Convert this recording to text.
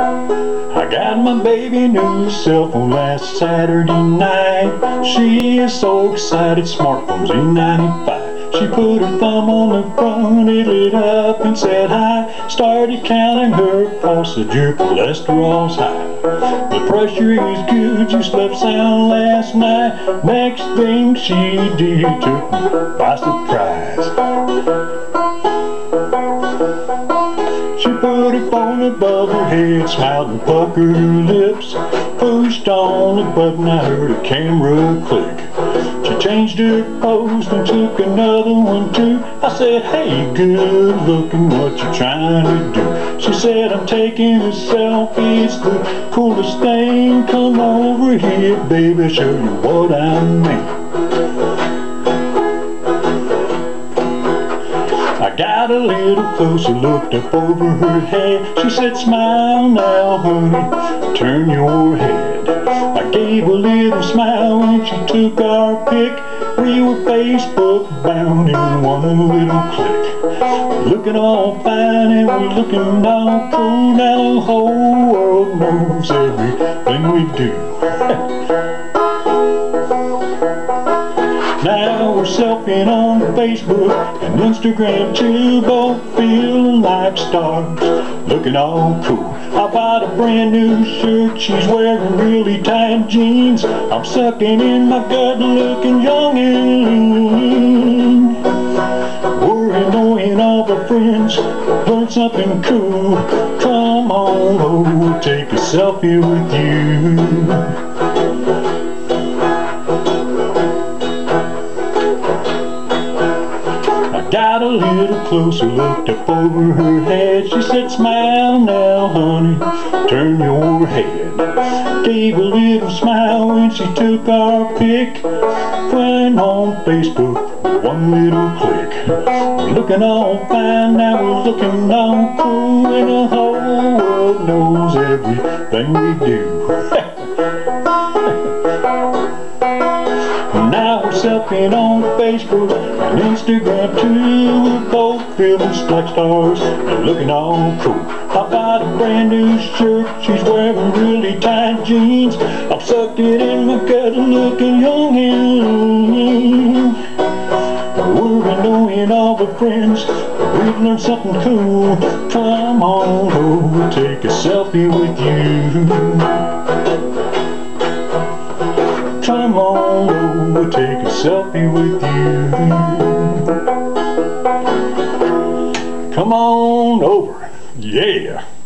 I got my baby new cell phone last Saturday night. She is so excited, smartphone's E95. She put her thumb on the front, it lit up and said hi. Started counting her pulses, your cholesterol's high. The pressure is good, you slept sound last night. Next thing she did took me by surprise. She put her phone above her head, smiled and puckered her lips. Pushed on the button, I heard a camera click. She changed her pose and took another one too. I said, hey, good looking, what you trying to do? She said, I'm taking a selfie, it's the coolest thing. Come over here, baby, I'll show you what I mean. I got a little closer, looked up over her head. She said, smile now, honey, turn your head. I gave a little smile and she took our pic. We were Facebook bound in one little click. Looking all fine and we're looking all cool. Now the whole world knows everything we do. Now we're selfieing on Facebook and Instagram too, both feeling like stars, looking all cool. I bought a brand new shirt, she's wearing really tight jeans. I'm sucking in my gut, looking young and lean. We're annoying all the friends, learn something cool. Come on over, take a selfie with you. Got a little closer, looked up over her head. She said, smile now, honey, turn your head. Gave a little smile when she took our pic. Went on Facebook, one little click. We're looking all fine, now we're looking all cool. And the whole world knows everything we do. Now we're selfieing on Facebook and Instagram too. We're both feeling like stars and looking all cool. I bought a brand new shirt, she's wearing really tight jeans. I'm sucked in my gut, looking young and lean. We're annoying all the friends, we've learned something cool. Come on over, take a selfie with you. Come on over, take a selfie with you. Come on over, yeah.